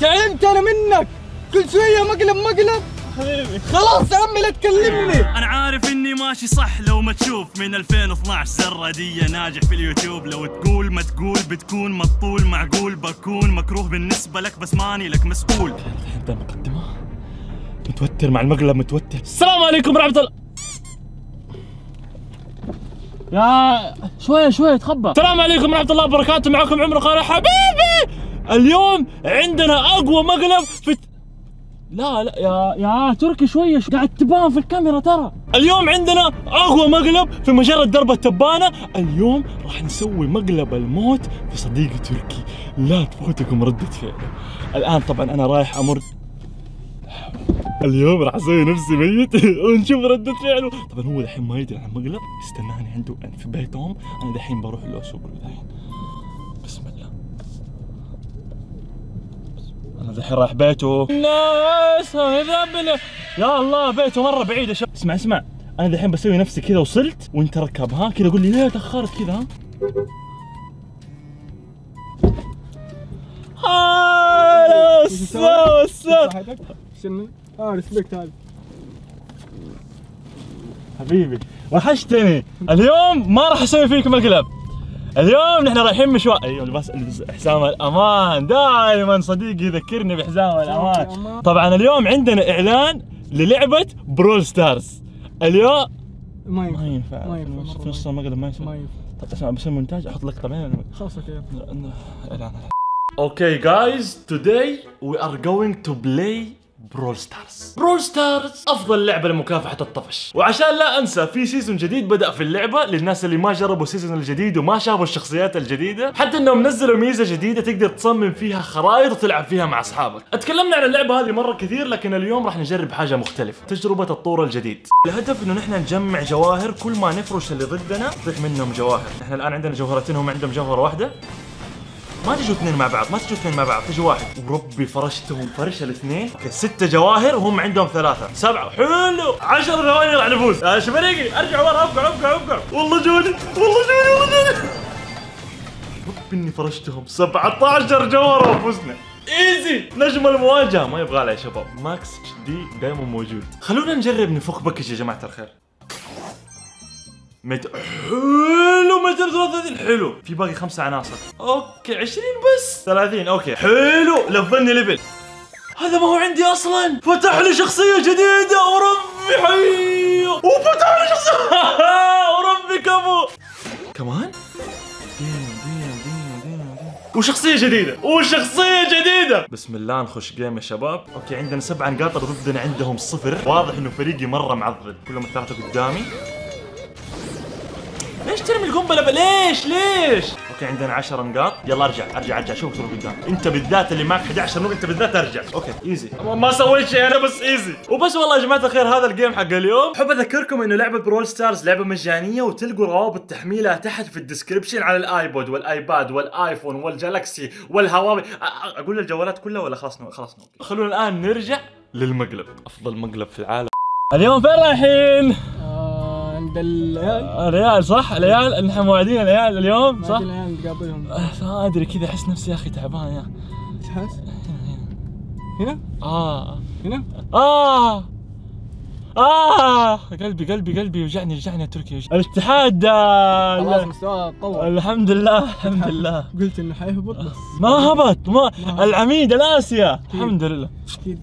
تعبت انا منك كل شويه مقلب حبيبي. خلاص يا عمي لا تكلمني. انا عارف اني ماشي صح لو ما تشوف من 2012 زردية ناجح في اليوتيوب. لو تقول ما تقول بتكون مطول معقول. بكون مكروه بالنسبه لك بس ماني لك مسؤول. انت مقدمه متوتر مع المقلب متوتر. السلام عليكم ورحمه الله. يا شويه شويه تخبى. السلام عليكم ورحمه الله وبركاته. معكم عمرو خالد حبيبي. اليوم عندنا اقوى مقلب في لا لا يا تركي شويه قاعد تبان في الكاميرا ترى. اليوم عندنا اقوى مقلب في مجرة درب التبانه. اليوم راح نسوي مقلب الموت في صديقي تركي. لا تفوتكم ردة فعله. الان طبعا انا رايح امر اليوم راح اسوي نفسي ميت ونشوف ردة فعله. طبعا هو الحين ما يدري عن المقلب. استناني عنده في بيتهم. انا دحين بروح له اسوق له دحين. بسم الله. انا دحين رايح بيته. الناس يا الله بيته مره بعيد يا شباب. اسمع اسمع انا دحين بسوي نفسي كذا وصلت وانت ركب. ها كذا قول لي ليه تاخرت كذا. ها هلا السلام شنو؟ رسلك تعال حبيبي وحشتني. اليوم ما راح اسوي فيك مقلب. اليوم نحن رايحين مشوار. ايوه لباس حزام الامان. دائما صديقي يذكرني بحزام الامان. طبعا اليوم عندنا اعلان للعبه برول ستارز. اليوم ما ينفع في نص المقلب ما ينفع. طب اسمع بسوي مونتاج احط لك طبعا خلاص اوكي اعلان. اوكي جايز today we are going to play برول ستارز. برول ستارز افضل لعبه لمكافحه الطفش. وعشان لا انسى في سيزون جديد بدا في اللعبه للناس اللي ما جربوا السيزون الجديد وما شافوا الشخصيات الجديده. حتى انهم نزلوا ميزه جديده تقدر تصمم فيها خرائط وتلعب فيها مع اصحابك. اتكلمنا عن اللعبه هذه مره كثير لكن اليوم راح نجرب حاجه مختلفه. تجربه الطور الجديد. الهدف انه نحن نجمع جواهر. كل ما نفرش اللي ضدنا تطيح منهم جواهر. نحن الان عندنا جوهرتين هم عندهم جوهره واحده. ما تجوا اثنين مع بعض، ما تجوا اثنين مع بعض، تجوا واحد، وربي فرشتهم فرش الاثنين، اوكي 6 جواهر وهم عندهم 3، 7، حلو، 10 ثواني راح نفوز، يا شبريقي ارجع ورا ابقع ابقع ابقع، والله جوني، والله جوني، والله جوني، ربي اني فرشتهم 17 جوهرة وفزنا، ايزي، نجم المواجهة ما يبغى لها يا شباب، ماكس جديد دائما موجود، خلونا نجرب نفك بكش يا جماعة الخير. حلو 233 حلو. في باقي 5 عناصر. اوكي 20 بس 30 اوكي حلو. لفني ليفل. هذا ما هو عندي اصلا. فتح لي شخصية جديدة وربي حيو. وفتح لي شخصية وربي كفو. كمان؟ وشخصية جديدة وشخصية جديدة. بسم الله نخش جيم يا شباب. اوكي عندنا 7 نقاط ضدنا عندهم 0. واضح انه فريقي مرة معضل. كلهم 3 قدامي. ليش ترمي القنبلة؟ ليش؟ ليش؟ اوكي عندنا 10 نقاط، يلا ارجع ارجع ارجع شوف شنو قدام، انت بالذات اللي معك 11 نقطة انت بالذات ارجع، اوكي ايزي، ما سويت شيء انا بس ايزي، وبس والله يا جماعة الخير هذا الجيم حق اليوم، حب اذكركم انه لعبة برول ستارز لعبة مجانية وتلقوا روابط تحميلها تحت في الديسكربشن على الايبود والايباد والايفون والجالكسي والهواوي، اقول الجوالات كلها ولا خلاص خلاص نوقف، خلونا الان نرجع للمقلب، افضل مقلب في العالم. اليوم فين رايحين؟ العيال صح؟ العيال نحن موعدين العيال اليوم صح؟ العيال نقابلهم. ما ادري كذا احس نفسي يا اخي تعبان يا تحس؟ هنا؟ هنا؟ قلبي قلبي قلبي يوجعني يوجعني يا تركي. الاتحاد خلاص مستواه تطور الحمد لله الحمد لله. قلت انه حيهبط بس ما هبط. ما العميد الاسيا الحمد لله. اكيد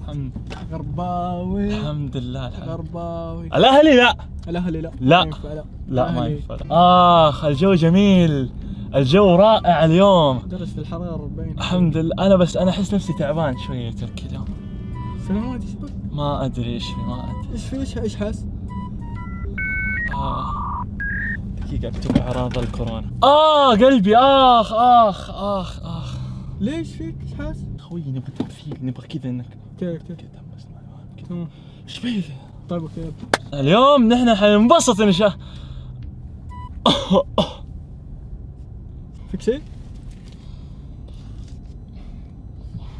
غرباوي الحمد لله غرباوي. الاهلي لا الاهلي لا لا لا لا ما ينفع. اخ الجو جميل الجو رائع اليوم. درجة الحرارة 40 الحمد لله. انا بس انا احس نفسي تعبان شوية يا تركي اليوم. سلامات ايش بك؟ ما ادري ايش في ما ادري ايش في ايش حاس؟ دقيقة اكتب اعراض الكورونا. قلبي اخ اخ اخ اخ. ليش فيك ايش حاس؟ خوي نبغى تمثيل نبغى كذا انك كذا كذا بس كذا ايش فيك؟ طيب اوكي اليوم نحن حننبسط ان شاء الله. فيك شيء؟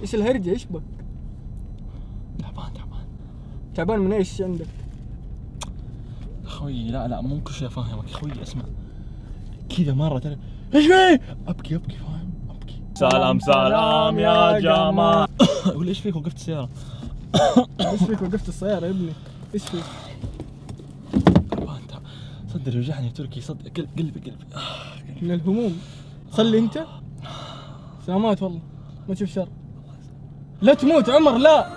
ايش الهرجة ايش بك؟ تعبان تعبان تعبان من ايش عندك؟ اخوي لا لا ممكن شيء افهمك اخوي اسمع كذا مرة ايش في؟ ابكي ابكي فاهم ابكي سلام سلام يا جماعة. قول ايش فيك وقفت السيارة؟ ايش فيك وقفت السيارة يا ابني؟ ايش فيك؟ انت صدر يوجعني يا تركي، صدر قلبي من الهموم. صلي انت؟ سلامات والله ما تشوف شر. لا تموت عمر، لا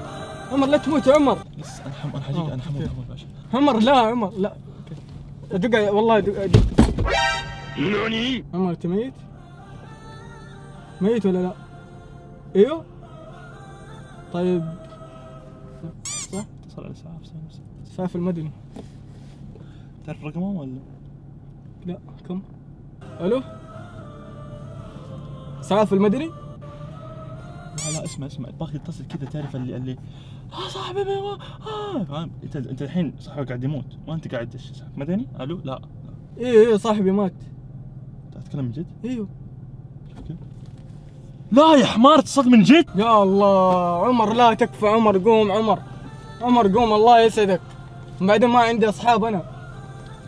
عمر لا تموت عمر. بس انا حجيك، انا حموت باشا. عمر لا، عمر لا دق والله دق. عمر انت ميت؟ ميت ولا لا؟ ايوه؟ طيب صح؟ اتصل على اسعاف. اسعاف المدني تعرف رقمهم ولا؟ لا كم؟ الو؟ اسعاف المدني؟ لا اسمع باقي اتصل كذا، تعرف اللي صاحبي فاهم؟ انت الحين صاحبك قاعد يموت وانت قاعد اسعاف مدني؟ الو؟ لا ايوه صاحبي مات. تتكلم من جد؟ ايوه. لا يا حمار اتصلت من جد؟ يا الله عمر لا تكفى، عمر قوم، عمر قوم الله يسعدك. بعدين ما عندي اصحاب انا.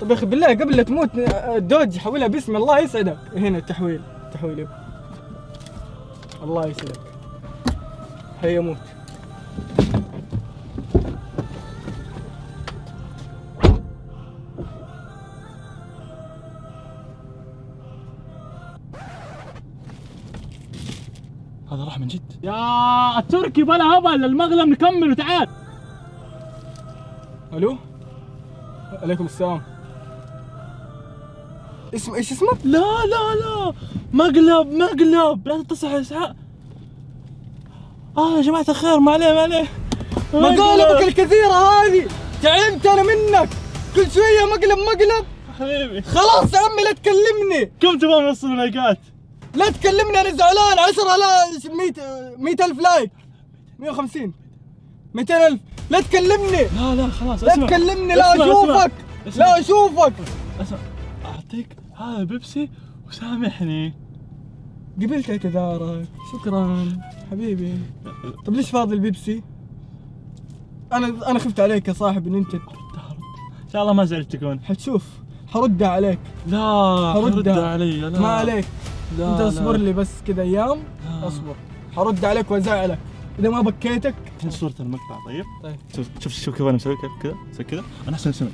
طب يا اخي بالله قبل لا تموت الدوج حولها باسم الله يسعدك. هنا التحويل، تحويل الله يسعدك. هيا موت. هذا راح من جد يا تركي بلا هبل. المغلب نكمل وتعال. الو عليكم السلام. اسم ايش اسمه؟ لا مقلب لا تتصل على اسعاف. يا جماعة الخير ما عليه مقالبك الكثيرة هذه تعبت انا منك، كل شوية مقلب حبيبي. خلاص يا عمي لا تكلمني. كم تبغى من اللايكات؟ لا تكلمني انا زعلان. 100,000 لايك، 150، 200,000. لا تكلمني لا خلاص. لا تكلمني، لا اشوفك، لا اشوفك. اسمع اعطيك هذا بيبسي وسامحني. قبلت اعتذارك شكرا حبيبي. طب ليش فاضي البيبسي؟ انا خفت عليك يا صاحب ان انت ان شاء الله ما زعلتكون. حتشوف حردها عليك. لا حردها علي لا ما عليك. انت اصبر لي بس كذا ايام. اصبر حرد عليك وازعلك اذا ما بكيتك. الحين صورة المقطع طيب شوف كيف انا مسوي كذا، سوي كذا انا احسن سمع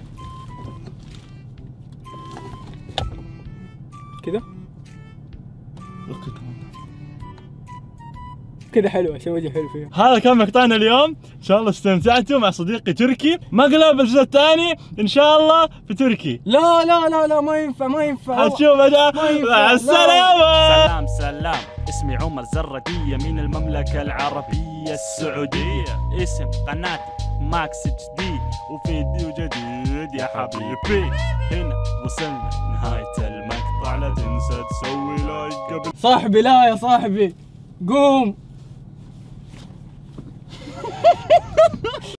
كذا كذا حلو عشان وجهي حلو فيه. هذا كان مقطعنا اليوم، ان شاء الله استمتعتوا مع صديقي تركي. مقلب الجزء الثاني ان شاء الله في تركي. لا لا لا لا ما ينفع. هتشوف انا مع السلامة. سلام اسمي عمر زردية من المملكة العربية السعودية. اسم قناتي ماكس جديد وفيديو جديد يا حبيبي. هنا وصلنا نهاية المقطع، لا تنسى تسوي لايك قبل. صاحبي لا يا صاحبي قوم.